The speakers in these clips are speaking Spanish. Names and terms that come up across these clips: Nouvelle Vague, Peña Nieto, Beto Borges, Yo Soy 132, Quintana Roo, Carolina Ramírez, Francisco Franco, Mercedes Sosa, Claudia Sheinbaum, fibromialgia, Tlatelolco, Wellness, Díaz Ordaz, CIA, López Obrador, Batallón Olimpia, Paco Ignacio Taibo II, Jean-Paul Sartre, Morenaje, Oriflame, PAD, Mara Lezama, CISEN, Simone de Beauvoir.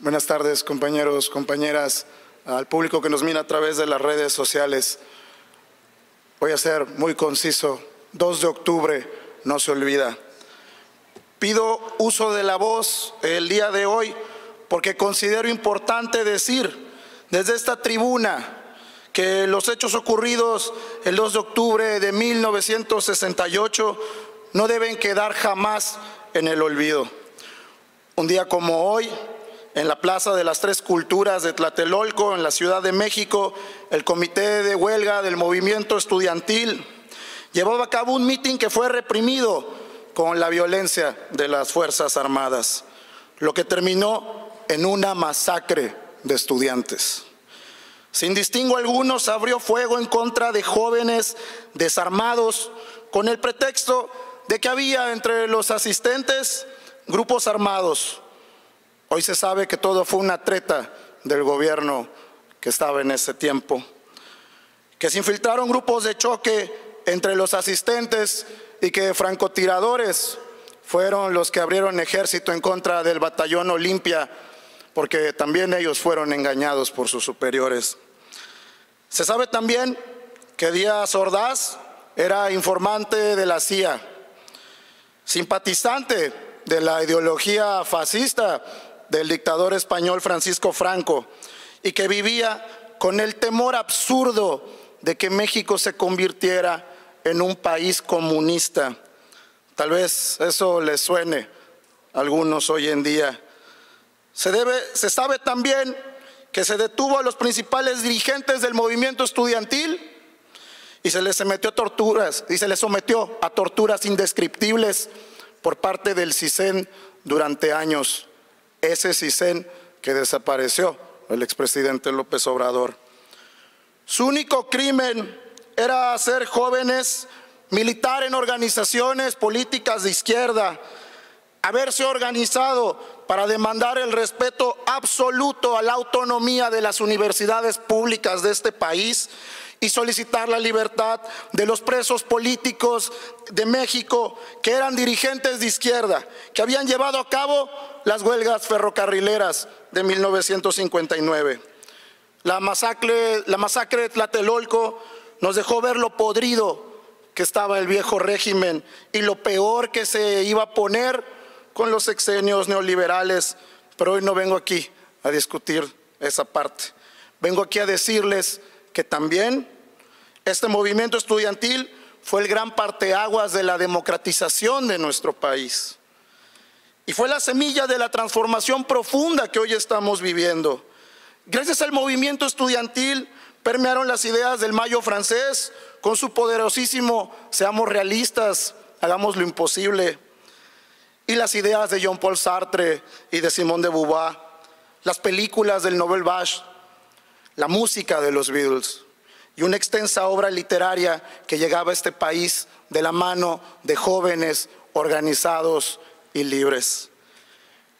Buenas tardes, compañeros, compañeras, al público que nos mira a través de las redes sociales. Voy a ser muy conciso. 2 de octubre no se olvida. Pido uso de la voz el día de hoy porque considero importante decir desde esta tribuna que los hechos ocurridos el 2 de octubre de 1968 no deben quedar jamás en el olvido. Un día como hoy, en la Plaza de las Tres Culturas de Tlatelolco, en la Ciudad de México, el Comité de Huelga del Movimiento Estudiantil llevaba a cabo un mitin que fue reprimido con la violencia de las Fuerzas Armadas, lo que terminó en una masacre de estudiantes. Sin distingo alguno se abrió fuego en contra de jóvenes desarmados con el pretexto de que había entre los asistentes grupos armados. Hoy se sabe que todo fue una treta del gobierno que estaba en ese tiempo, que se infiltraron grupos de choque entre los asistentes y que francotiradores fueron los que abrieron ejército en contra del batallón Olimpia, porque también ellos fueron engañados por sus superiores. Se sabe también que Díaz Ordaz era informante de la CIA, simpatizante de la ideología fascista del dictador español Francisco Franco, y que vivía con el temor absurdo de que México se convirtiera en un país comunista. Tal vez eso les suene a algunos hoy en día. Se sabe también que se detuvo a los principales dirigentes del movimiento estudiantil y se les sometió a torturas indescriptibles por parte del CISEN durante años. Ese CISEN que desapareció el expresidente López Obrador. Su único crimen era hacer jóvenes militar en organizaciones políticas de izquierda, haberse organizado para demandar el respeto absoluto a la autonomía de las universidades públicas de este país y solicitar la libertad de los presos políticos de México que eran dirigentes de izquierda, que habían llevado a cabo las huelgas ferrocarrileras de 1959. La masacre de Tlatelolco nos dejó ver lo podrido que estaba el viejo régimen y lo peor que se iba a poner con los sexenios neoliberales, pero hoy no vengo aquí a discutir esa parte. Vengo aquí a decirles que también este movimiento estudiantil fue el gran parteaguas de la democratización de nuestro país y fue la semilla de la transformación profunda que hoy estamos viviendo. Gracias al movimiento estudiantil permearon las ideas del Mayo francés con su poderosísimo "seamos realistas, hagamos lo imposible", y las ideas de Jean-Paul Sartre y de Simone de Beauvoir, las películas del Nouvelle Vague, la música de los Beatles y una extensa obra literaria que llegaba a este país de la mano de jóvenes organizados y libres.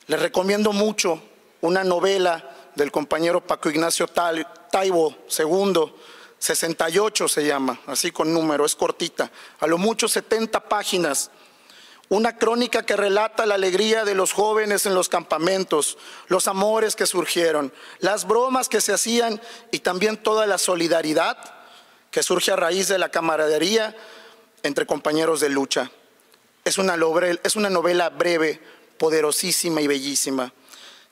Les recomiendo mucho una novela del compañero Paco Ignacio Taibo II, 68 se llama, así con número, es cortita, a lo mucho 70 páginas. Una crónica que relata la alegría de los jóvenes en los campamentos, los amores que surgieron, las bromas que se hacían y también toda la solidaridad que surge a raíz de la camaradería entre compañeros de lucha. Es una novela breve, poderosísima y bellísima,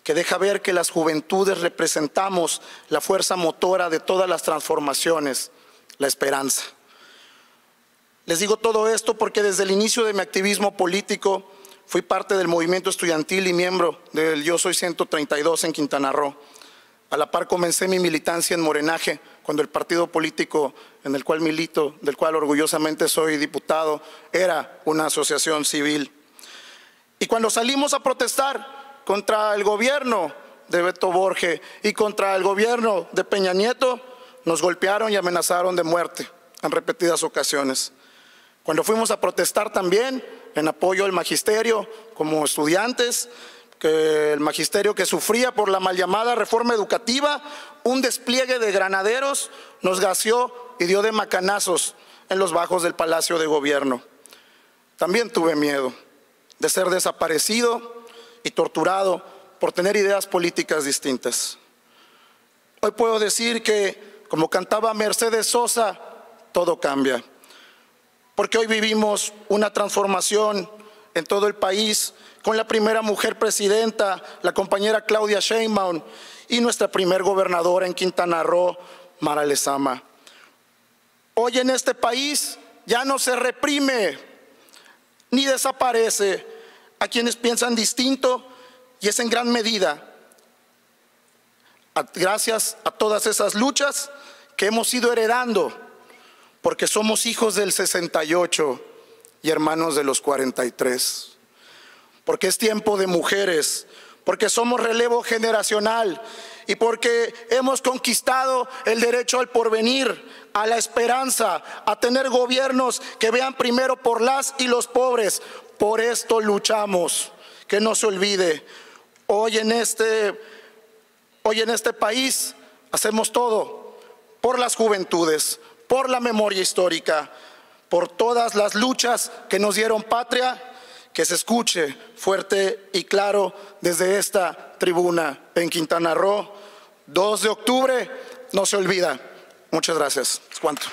que deja ver que las juventudes representamos la fuerza motora de todas las transformaciones, la esperanza. Les digo todo esto porque desde el inicio de mi activismo político fui parte del movimiento estudiantil y miembro del Yo Soy 132 en Quintana Roo. A la par comencé mi militancia en Morenaje, cuando el partido político en el cual milito, del cual orgullosamente soy diputado, era una asociación civil. Y cuando salimos a protestar contra el gobierno de Beto Borges y contra el gobierno de Peña Nieto, nos golpearon y amenazaron de muerte en repetidas ocasiones. Cuando fuimos a protestar también en apoyo al magisterio como estudiantes, que el magisterio que sufría por la mal llamada reforma educativa, un despliegue de granaderos nos gaseó y dio de macanazos en los bajos del Palacio de Gobierno. También tuve miedo de ser desaparecido y torturado por tener ideas políticas distintas. Hoy puedo decir que, como cantaba Mercedes Sosa, todo cambia. Porque hoy vivimos una transformación en todo el país, con la primera mujer presidenta, la compañera Claudia Sheinbaum, y nuestra primer gobernadora en Quintana Roo, Mara Lezama. Hoy en este país ya no se reprime ni desaparece a quienes piensan distinto, y es en gran medida gracias a todas esas luchas que hemos ido heredando, porque somos hijos del 68 y hermanos de los 43, porque es tiempo de mujeres, porque somos relevo generacional y porque hemos conquistado el derecho al porvenir, a la esperanza, a tener gobiernos que vean primero por las y los pobres. Por esto luchamos, que no se olvide. Hoy en este país hacemos todo por las juventudes, por la memoria histórica, por todas las luchas que nos dieron patria. Que se escuche fuerte y claro desde esta tribuna en Quintana Roo. 2 de octubre, no se olvida. Muchas gracias. Es cuanto.